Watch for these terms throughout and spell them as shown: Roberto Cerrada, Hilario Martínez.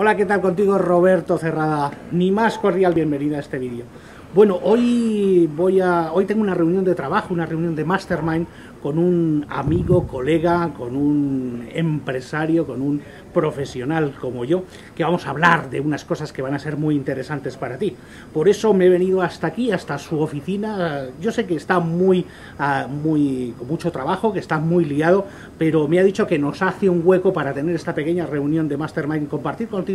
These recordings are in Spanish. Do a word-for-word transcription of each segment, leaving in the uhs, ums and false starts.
Hola, ¿qué tal? Contigo Roberto Cerrada. Ni más cordial bienvenida a este vídeo. Bueno, hoy voy a hoy tengo una reunión de trabajo, una reunión de mastermind con un amigo, colega, con un empresario, con un profesional como yo, que vamos a hablar de unas cosas que van a ser muy interesantes para ti. Por eso me he venido hasta aquí, hasta su oficina. Yo sé que está muy, muy con mucho trabajo, que está muy liado, pero me ha dicho que nos hace un hueco para tener esta pequeña reunión de mastermind y compartir contigo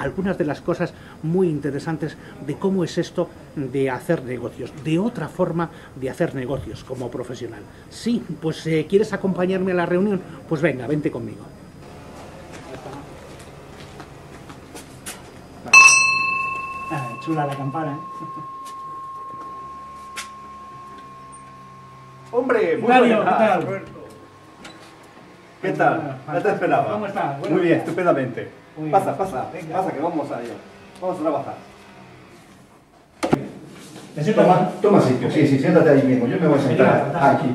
algunas de las cosas muy interesantes de cómo es esto de hacer negocios, de otra forma de hacer negocios como profesional. Sí, pues eh, ¿quieres acompañarme a la reunión? Pues venga, vente conmigo. Ah, chula la campana, ¿eh? ¡Hombre! Muy Hilario, buena. ¿Qué tal? Roberto. ¿Qué tal? No te esperaba. ¿Cómo estás? Muy bien, días. Estupendamente. Muy bien. Pasa, pasa, venga. Pasa que vamos allá. Vamos a trabajar. Toma, toma sitio, sí, sí, siéntate ahí mismo. Yo me voy a sentar aquí.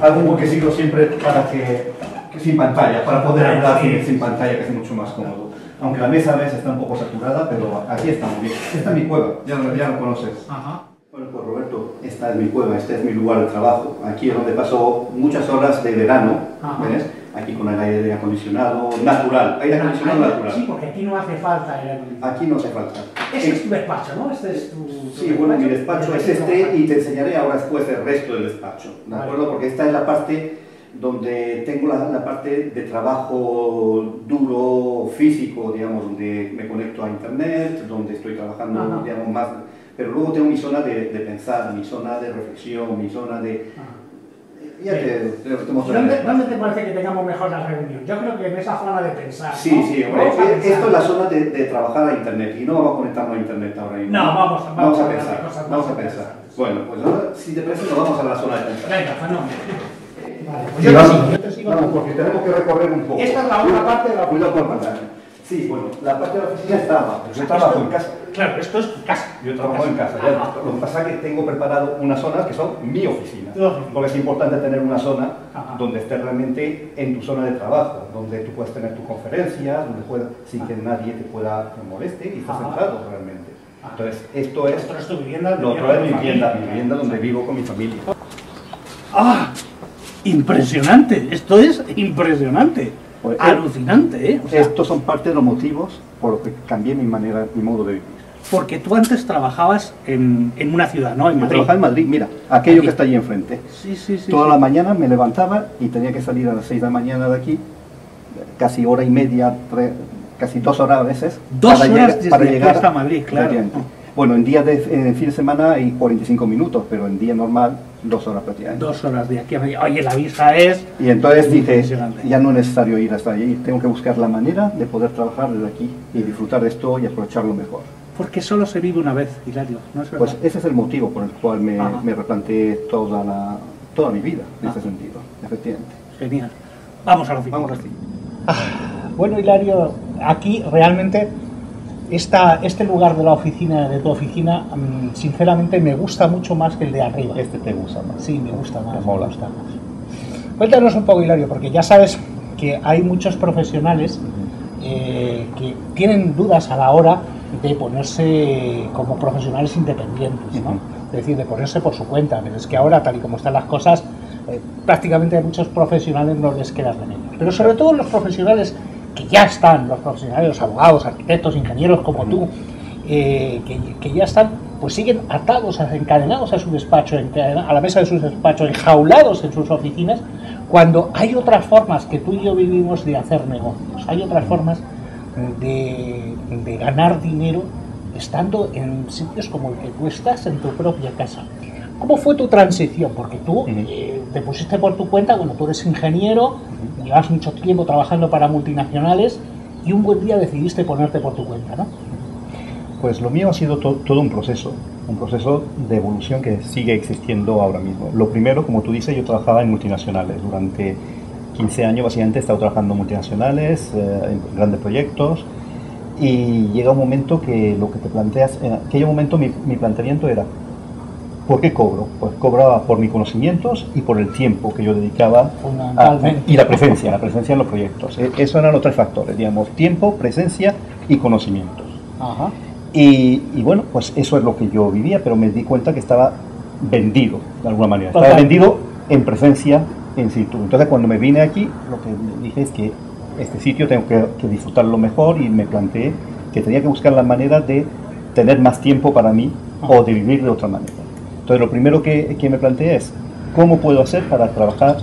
Algún huequecito siempre para que, que sin pantalla, para poder hablar sin, sin pantalla, que es mucho más cómodo. Aunque la mesa a veces está un poco saturada, pero aquí está muy bien. Esta es mi cueva, ya lo, ya lo conoces. Ajá. Bueno, pues Roberto, esta es mi cueva, este es mi lugar de trabajo. Aquí es donde paso muchas horas de verano, ajá, ¿ves? Aquí con el aire acondicionado natural, aire acondicionado ah, natural. Sí, porque aquí no hace falta el aire acondicionado. Aquí no hace falta. Este es tu despacho, ¿no? Este es tu, tu sí, bueno, mi despacho es este y te enseñaré ahora después el resto del despacho, ¿de vale. acuerdo? Porque esta es la parte donde tengo la, la parte de trabajo duro, físico, digamos, donde me conecto a internet, donde estoy trabajando, ajá, digamos, más... Pero luego tengo mi zona de, de pensar, mi zona de reflexión, mi zona de... Ajá. Ya te, te, te ¿Dónde, ¿Dónde te parece que tengamos mejor la reunión? Yo creo que en esa zona de pensar. Sí, ¿no? Sí, hombre, esto es la zona de, de trabajar a internet y no vamos a conectarnos a internet ahora mismo. No, vamos, vamos, vamos a, a pensar. Cosas, vamos a pensar. Bueno, pues ahora, si te parece, nos vamos a la zona de pensar. Venga, fenómeno. Vale, pues yo, vamos, sigo, yo te sigo. Vamos, porque tenemos que recorrer un poco. Esta es la otra parte de la oficina. Cuidado con pantalla. Sí, bueno, la parte de la oficina está abajo. Yo trabajo en casa. Claro, esto es tu casa. Yo trabajo en casa. Ya, lo que pasa es que tengo preparado unas zonas que son mi oficina. Porque es importante tener una zona, ajá, donde estés realmente en tu zona de trabajo, donde tú puedes tener tus conferencias, donde puedes, sin que nadie te pueda te moleste y estás centrado realmente. Entonces, esto es... Esto es tu vivienda. Lo otro es mi vivienda, mi vivienda donde vivo con mi familia. ¡Ah! Impresionante. Esto es impresionante. Pues, alucinante, ¿eh? O sea, estos son parte de los motivos por los que cambié mi manera, mi modo de vivir. Porque tú antes trabajabas en, en una ciudad, ¿no? En Madrid. Trabajaba en Madrid, mira, aquello aquí, que está allí enfrente. Sí, sí, sí. Toda sí. la mañana me levantaba y tenía que salir a las seis de la mañana de aquí, casi hora y media, tres, casi dos horas a veces. Dos para horas lleg para llegar hasta Madrid, claro. Bueno, en días de en fin de semana hay cuarenta y cinco minutos, pero en día normal, dos horas prácticamente. Dos horas de aquí a Madrid. Oye, la vista es... Y entonces dices, ya no es necesario ir hasta allí, tengo que buscar la manera de poder trabajar desde aquí y disfrutar de esto y aprovecharlo mejor. Porque solo se vive una vez, Hilario, ¿no es verdad? Pues ese es el motivo por el cual me, me replanteé toda, la, toda mi vida, en ese sentido, efectivamente. Genial. Vamos a lo final. Vamos así. Ah, bueno, Hilario, aquí realmente... Esta, este lugar de la oficina, de tu oficina, sinceramente me gusta mucho más que el de arriba. Este te gusta más. Sí, me gusta más. Te mola. Me gusta más. Cuéntanos un poco, Hilario, porque ya sabes que hay muchos profesionales eh, que tienen dudas a la hora de ponerse como profesionales independientes, ¿no? Es decir, de ponerse por su cuenta. Pero es que ahora, tal y como están las cosas, eh, prácticamente a muchos profesionales no les queda remedio. Pero sobre todo los profesionales... que ya están, los profesionales, los abogados, arquitectos, ingenieros como tú, eh, que, que ya están, pues siguen atados, encadenados a su despacho, a la mesa de sus despachos, enjaulados en sus oficinas, cuando hay otras formas que tú y yo vivimos de hacer negocios, hay otras formas de, de ganar dinero estando en sitios como el que tú estás, en tu propia casa. ¿Cómo fue tu transición? Porque tú eh, te pusiste por tu cuenta, bueno, tú eres ingeniero, llevas mucho tiempo trabajando para multinacionales y un buen día decidiste ponerte por tu cuenta, ¿no? Pues lo mío ha sido to todo un proceso, un proceso de evolución que sigue existiendo ahora mismo. Lo primero, como tú dices, yo trabajaba en multinacionales. Durante quince años, básicamente, he estado trabajando en multinacionales, eh, en grandes proyectos, y llega un momento que lo que te planteas, en aquel momento mi, mi planteamiento era... ¿Por qué cobro? Pues cobraba por mis conocimientos y por el tiempo que yo dedicaba a, y la presencia, la presencia en los proyectos. Esos eran los tres factores, digamos, tiempo, presencia y conocimientos. Ajá. Y, y bueno, pues eso es lo que yo vivía, pero me di cuenta que estaba vendido, de alguna manera. Estaba vendido en presencia, en situ. Entonces cuando me vine aquí, lo que dije es que este sitio tengo que, que disfrutarlo mejor, y me planteé que tenía que buscar la manera de tener más tiempo para mí, ajá, o de vivir de otra manera. Entonces lo primero que, que me planteé es cómo puedo hacer para trabajar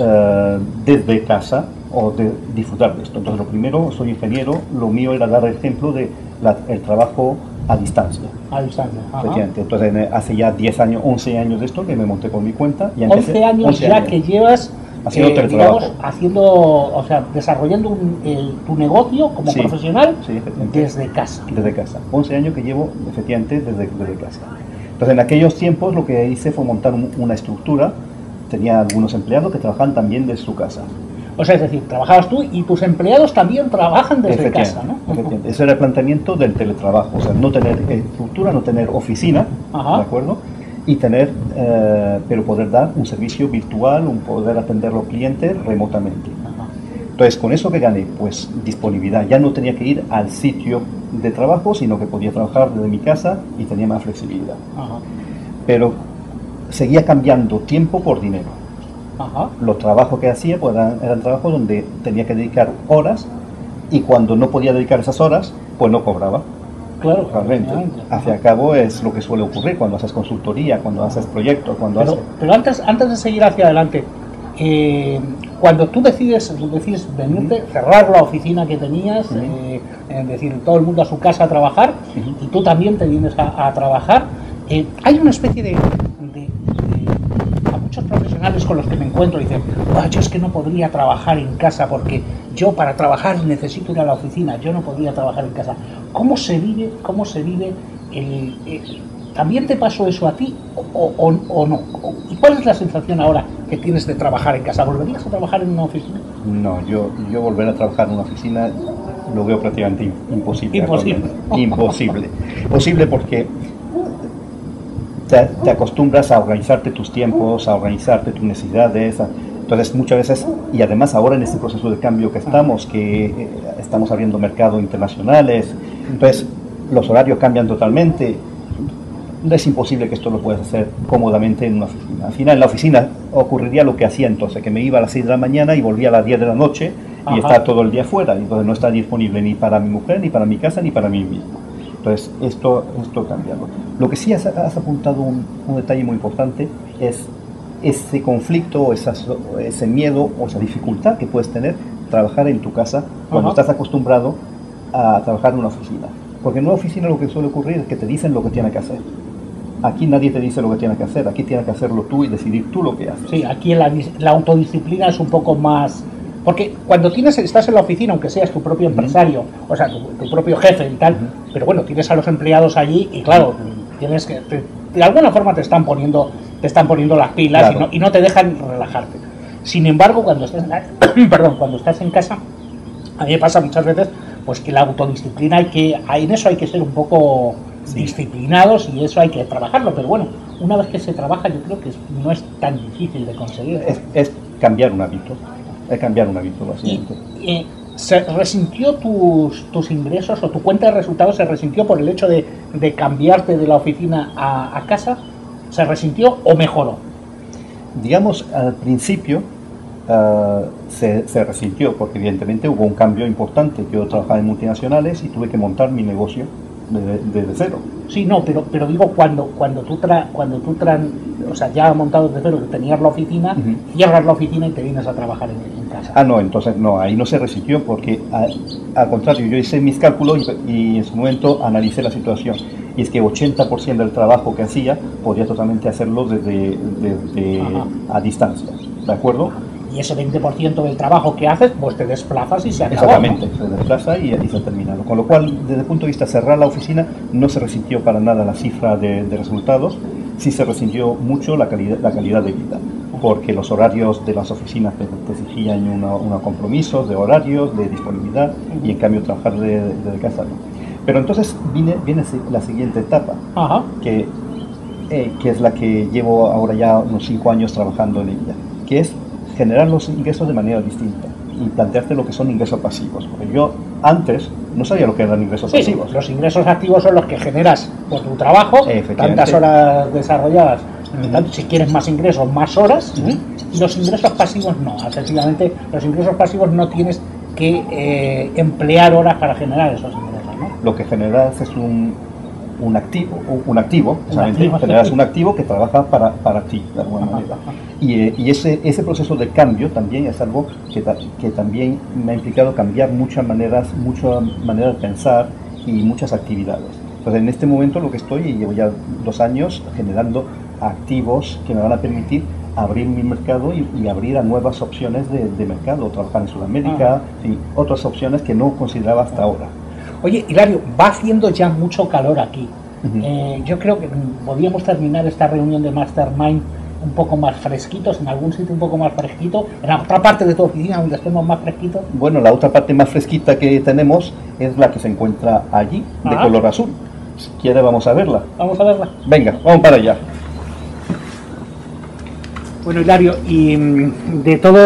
uh, desde casa o de disfrutar de esto. Entonces lo primero, soy ingeniero, lo mío era dar el ejemplo de la, el trabajo a distancia. A distancia, ajá. Entonces hace ya diez años, once años de esto que me monté por mi cuenta. Y empecé, once años ya años. que llevas haciendo, eh, digamos, haciendo, o sea, desarrollando un, el, tu negocio como sí, profesional sí, desde casa. Desde casa, once años que llevo efectivamente desde, desde casa. Entonces en aquellos tiempos lo que hice fue montar un, una estructura, tenía algunos empleados que trabajaban también desde su casa. O sea, es decir, trabajabas tú y tus empleados también trabajan desde casa, ¿no? Efectivamente. Ese era el planteamiento del teletrabajo, o sea, no tener estructura, no tener oficina, ajá, ¿de acuerdo? Y tener, eh, pero poder dar un servicio virtual, un poder atender a los clientes remotamente. Ajá. Entonces, con eso que gané, pues disponibilidad. Ya no tenía que ir al sitio de trabajo, sino que podía trabajar desde mi casa y tenía más flexibilidad. Ajá. Pero seguía cambiando tiempo por dinero. Ajá. Los trabajos que hacía pues, eran, eran trabajos donde tenía que dedicar horas, y cuando no podía dedicar esas horas, pues no cobraba. Claro, realmente. Hacia cabo es lo que suele ocurrir cuando haces consultoría, cuando haces proyectos, cuando pero, haces... Pero antes, antes de seguir hacia adelante, eh, cuando tú decides, tú decides venirte, uh-huh, cerrar la oficina que tenías, uh-huh, eh, es decir, todo el mundo a su casa a trabajar, uh-huh, y tú también te vienes a, a trabajar, eh, hay una especie de... de muchos profesionales con los que me encuentro dicen, oh, yo es que no podría trabajar en casa porque yo para trabajar necesito ir a la oficina, yo no podría trabajar en casa. ¿Cómo se vive? ¿Cómo se vive el, el... ¿También te pasó eso a ti o, o, o no? ¿Y cuál es la sensación ahora que tienes de trabajar en casa? ¿Volverías a trabajar en una oficina? No, yo, yo volver a trabajar en una oficina lo veo prácticamente imposible. Imposible. Imposible. Posible porque... Te, te acostumbras a organizarte tus tiempos, a organizarte tus necesidades. Entonces muchas veces, y además ahora en este proceso de cambio que estamos, que eh, estamos abriendo mercados internacionales, entonces los horarios cambian totalmente. Es imposible que esto lo puedas hacer cómodamente en una oficina. Al final en la oficina ocurriría lo que hacía entonces, que me iba a las seis de la mañana y volvía a las diez de la noche y, ajá, estaba todo el día fuera. Entonces no está disponible ni para mi mujer, ni para mi casa, ni para mí mismo. Entonces, esto, esto cambia. Lo que sí has, has apuntado un, un detalle muy importante es ese conflicto, esa, ese miedo o esa dificultad que puedes tener trabajar en tu casa cuando, ajá, estás acostumbrado a trabajar en una oficina. Porque en una oficina lo que suele ocurrir es que te dicen lo que tienes que hacer. Aquí nadie te dice lo que tienes que hacer, aquí tienes que hacerlo tú y decidir tú lo que haces. Sí, aquí la, la autodisciplina es un poco más... Porque cuando tienes, estás en la oficina, aunque seas tu propio empresario, o sea, tu, tu propio jefe y tal, pero bueno, tienes a los empleados allí y claro, tienes que, te, de alguna forma te están poniendo, te están poniendo las pilas, claro, y, no, y no te dejan relajarte. Sin embargo, cuando estás, en la, perdón, cuando estás en casa, a mí me pasa muchas veces, pues que la autodisciplina hay que, en eso hay que ser un poco sí, disciplinados, y eso hay que trabajarlo. Pero bueno, una vez que se trabaja, yo creo que no es tan difícil de conseguir. Es, es cambiar un hábito. De cambiar un hábito, básicamente. Eh, ¿Se resintió tus, tus ingresos o tu cuenta de resultados se resintió por el hecho de, de cambiarte de la oficina a, a casa? ¿Se resintió o mejoró? Digamos, al principio uh, se, se resintió porque evidentemente hubo un cambio importante. Yo trabajaba en multinacionales y tuve que montar mi negocio desde, desde cero. Sí, no, pero, pero digo, cuando, cuando tú, tra, cuando tú tra, o sea, ya montado desde cero, que tenías la oficina, uh-huh, cierras la oficina y te vienes a trabajar en, en casa. Ah, no, entonces no, ahí no se resistió porque a, al contrario, yo hice mis cálculos y, y en su momento analicé la situación. Y es que ochenta por ciento del trabajo que hacía podía totalmente hacerlo desde, desde a distancia, ¿de acuerdo? Y ese veinte por ciento del trabajo que haces, pues te desplazas y se acabó. Exactamente, ¿no? Se desplaza y, y se ha terminado. Con lo cual, desde el punto de vista de cerrar la oficina, no se resintió para nada la cifra de, de resultados, sí se resintió mucho la calidad, la calidad de vida, porque los horarios de las oficinas te, te exigían unos compromisos de horarios, de disponibilidad, y en cambio trabajar desde de, de casa no. Pero entonces viene, viene la siguiente etapa, ajá, que eh, que es la que llevo ahora ya unos cinco años trabajando en ella, que es generar los ingresos de manera distinta y plantearte lo que son ingresos pasivos. Porque yo antes no sabía lo que eran ingresos sí, pasivos. Sí, los ingresos activos son los que generas por tu trabajo, tantas horas desarrolladas, mm. tanto, si quieres más ingresos, más horas. Mm. Y los ingresos pasivos no. Efectivamente, los ingresos pasivos no tienes que eh, emplear horas para generar esos ingresos, ¿no? Lo que generas es un, un activo, un activo, ¿Un activo? generas un activo que trabaja para, para ti, de alguna ajá, manera. Ajá. Y, y ese, ese proceso de cambio también es algo que, que también me ha implicado cambiar muchas maneras, muchas maneras de pensar y muchas actividades. Entonces, en este momento lo que estoy, y llevo ya dos años generando activos que me van a permitir abrir mi mercado y, y abrir a nuevas opciones de, de mercado, trabajar en Sudamérica, y otras opciones que no consideraba hasta ahora. Oye, Hilario, va haciendo ya mucho calor aquí. Uh-huh. eh, yo creo que podríamos terminar esta reunión de Mastermind un poco más fresquitos, en algún sitio un poco más fresquito, en la otra parte de tu oficina donde estemos más fresquitos. Bueno, la otra parte más fresquita que tenemos es la que se encuentra allí, de ah. color azul. Si quiere vamos a verla. Vamos a verla. Venga, vamos para allá. Bueno, Hilario, y de todo,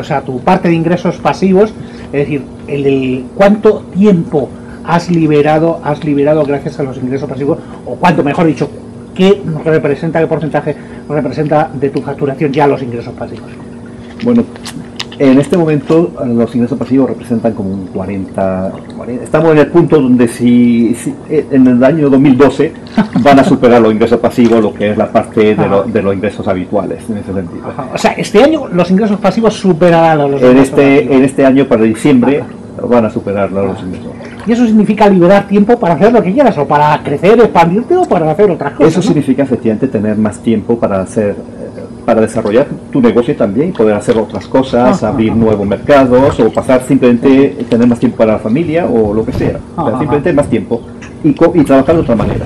o sea, tu parte de ingresos pasivos, es decir, el, el, ¿cuánto tiempo has liberado, has liberado gracias a los ingresos pasivos? O cuánto, mejor dicho, ¿qué representa, qué porcentaje representa de tu facturación ya los ingresos pasivos? Bueno, en este momento los ingresos pasivos representan como un cuarenta, cuarenta. Estamos en el punto donde si, si en el año dos mil doce van a superar los ingresos pasivos lo que es la parte de, lo, de los ingresos habituales en ese sentido. Ajá. O sea, este año los ingresos pasivos superarán a los en ingresos este pasivos. En este año, para diciembre, ajá, van a superar los ajá, ingresos. ¿Y eso significa liberar tiempo para hacer lo que quieras o para crecer, expandirte o para hacer otras cosas? Eso, ¿no?, significa efectivamente tener más tiempo para hacer, para desarrollar tu negocio también, poder hacer otras cosas, ajá, abrir ajá, nuevos mercados o pasar simplemente, tener más tiempo para la familia o lo que sea, ajá, ajá, simplemente más tiempo y, y trabajar de otra manera.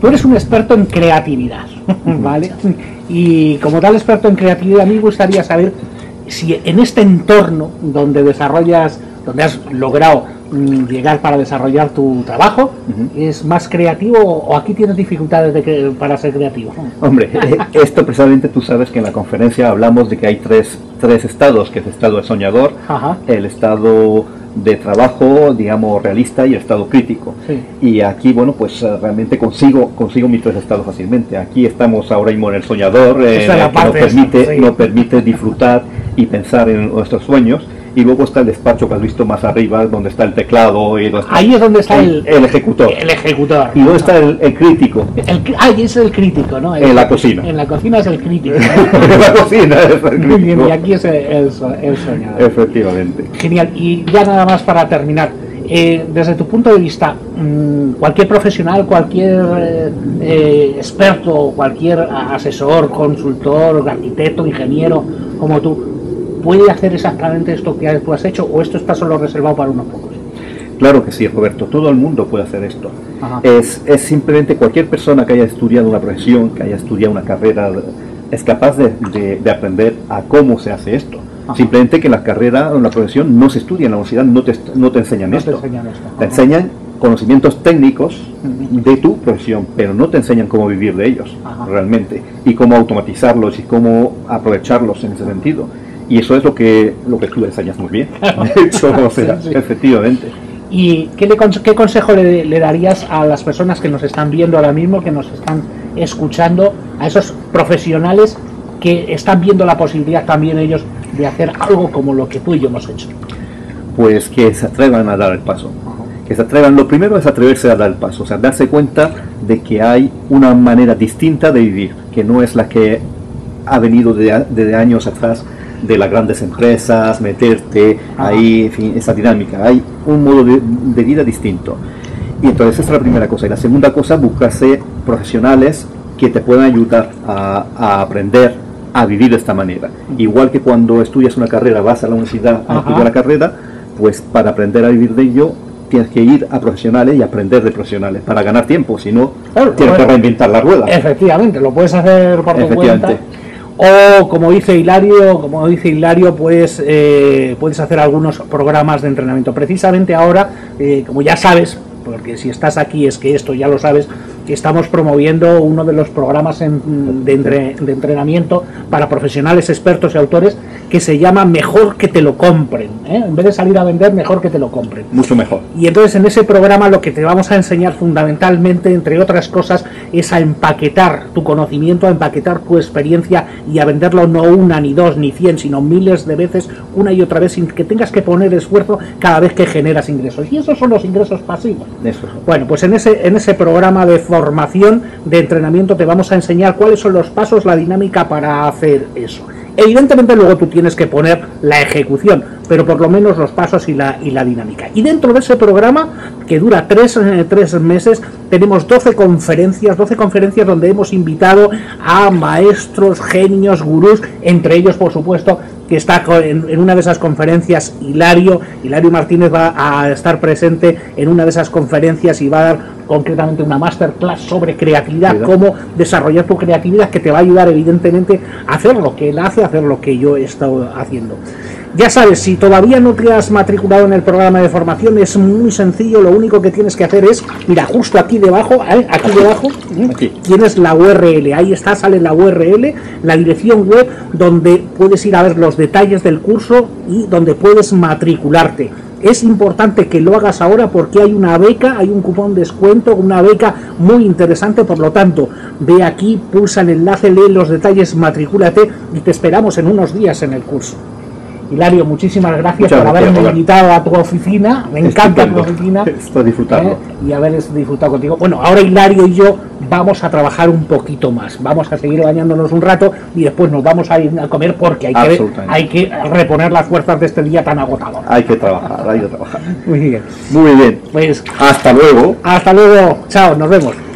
Tú eres un experto en creatividad, ¿vale? Y como tal experto en creatividad, a mí me gustaría saber si en este entorno donde desarrollas, donde has logrado llegar para desarrollar tu trabajo, uh-huh, ¿es más creativo o aquí tienes dificultades de que, para ser creativo? Hombre, esto precisamente tú sabes que en la conferencia hablamos de que hay tres, tres estados, que es el estado de soñador, ajá, el estado de trabajo, digamos, realista y el estado crítico. Sí. Y aquí, bueno, pues realmente consigo consigo mis tres estados fácilmente. Aquí estamos ahora mismo en el soñador, eh, en el que nos permite, esa, sí, nos permite disfrutar y pensar en nuestros sueños. Y luego está el despacho que has visto más arriba, donde está el teclado y está ahí es donde está el, el, el ejecutor. El ejecutor. Y luego está el, el crítico. El, ahí es el crítico, ¿no? El, en la cocina. En la cocina es el crítico, ¿no? En la cocina es el crítico. Muy bien, y aquí es el, el, el soñador. Efectivamente. Genial. Y ya nada más para terminar. Eh, desde tu punto de vista, mmm, cualquier profesional, cualquier eh, eh, experto, cualquier asesor, consultor, arquitecto, ingeniero, como tú, ¿puede hacer exactamente esto que tú has hecho o esto está solo reservado para unos pocos? Claro que sí, Roberto, todo el mundo puede hacer esto. Es, es simplemente cualquier persona que haya estudiado una profesión, que haya estudiado una carrera, es capaz de, de, de aprender a cómo se hace esto. Ajá. Simplemente que la carrera o la profesión no se estudia en la universidad, no te, no te enseñan no esto. Te enseñan, esto. Te enseñan conocimientos técnicos de tu profesión, pero no te enseñan cómo vivir de ellos, ajá, realmente, y cómo automatizarlos y cómo aprovecharlos en ese sentido. Y eso es lo que, lo que tú enseñas muy bien, o sea, sí, sí, efectivamente. ¿Y qué, le, qué consejo le, le darías a las personas que nos están viendo ahora mismo, que nos están escuchando, a esos profesionales que están viendo la posibilidad también ellos de hacer algo como lo que tú y yo hemos hecho? Pues que se atrevan a dar el paso, que se atrevan, lo primero es atreverse a dar el paso, o sea, darse cuenta de que hay una manera distinta de vivir, que no es la que ha venido desde de años atrás, de las grandes empresas, meterte ajá, ahí, en fin, esa dinámica. Hay un modo de, de vida distinto. Y entonces esa es la primera cosa. Y la segunda cosa, buscarse profesionales que te puedan ayudar a, a aprender a vivir de esta manera. Igual que cuando estudias una carrera, vas a la universidad a ajá, estudiar la carrera, pues para aprender a vivir de ello, tienes que ir a profesionales y aprender de profesionales para ganar tiempo. Si no, claro, tienes bueno, que reinventar la rueda. Efectivamente, lo puedes hacer por tu cuenta. O como dice Hilario, como dice Hilario, pues eh, puedes hacer algunos programas de entrenamiento. Precisamente ahora, eh, como ya sabes, porque si estás aquí es que esto ya lo sabes, estamos promoviendo uno de los programas en, de, entre, de entrenamiento para profesionales, expertos y autores, que se llama Mejor que te lo compren, ¿eh? En vez de salir a vender, mejor que te lo compren. Mucho mejor. Y entonces en ese programa lo que te vamos a enseñar fundamentalmente, entre otras cosas, es a empaquetar tu conocimiento, a empaquetar tu experiencia y a venderlo no una, ni dos, ni cien, sino miles de veces, una y otra vez, sin que tengas que poner esfuerzo cada vez que generas ingresos. Y esos son los ingresos pasivos. Eso. Bueno, pues en ese, en ese programa de formación, de entrenamiento, te vamos a enseñar cuáles son los pasos, la dinámica para hacer eso. Evidentemente luego tú tienes que poner la ejecución, pero por lo menos los pasos y la, y la dinámica. Y dentro de ese programa, que dura tres, tres meses, tenemos doce conferencias, doce conferencias donde hemos invitado a maestros, genios, gurús, entre ellos, por supuesto, que está en una de esas conferencias Hilario, Hilario Martínez va a estar presente en una de esas conferencias y va a dar concretamente una masterclass sobre creatividad, ¿verdad? Cómo desarrollar tu creatividad, que te va a ayudar evidentemente a hacer lo que él hace, a hacer lo que yo he estado haciendo. Ya sabes, si todavía no te has matriculado en el programa de formación, es muy sencillo, lo único que tienes que hacer es, mira, justo aquí debajo, ¿eh? aquí debajo, ¿eh? Aquí. Tienes la U R L, ahí está, sale la U R L, la dirección web, donde puedes ir a ver los detalles del curso y donde puedes matricularte. Es importante que lo hagas ahora porque hay una beca, hay un cupón de descuento, una beca muy interesante, por lo tanto, ve aquí, pulsa el enlace, lee los detalles, matricúlate y te esperamos en unos días en el curso. Hilario, muchísimas gracias Muchas por haberme gracias, invitado a tu oficina, me encanta tu oficina. Estoy disfrutando. ¿eh? Y haber disfrutado contigo. Bueno, ahora Hilario y yo vamos a trabajar un poquito más, vamos a seguir bañándonos un rato y después nos vamos a ir a comer porque hay que, hay que reponer las fuerzas de este día tan agotador. Hay que trabajar, hay que trabajar. Muy bien. Muy bien. Pues, hasta luego. Hasta luego. Chao, nos vemos.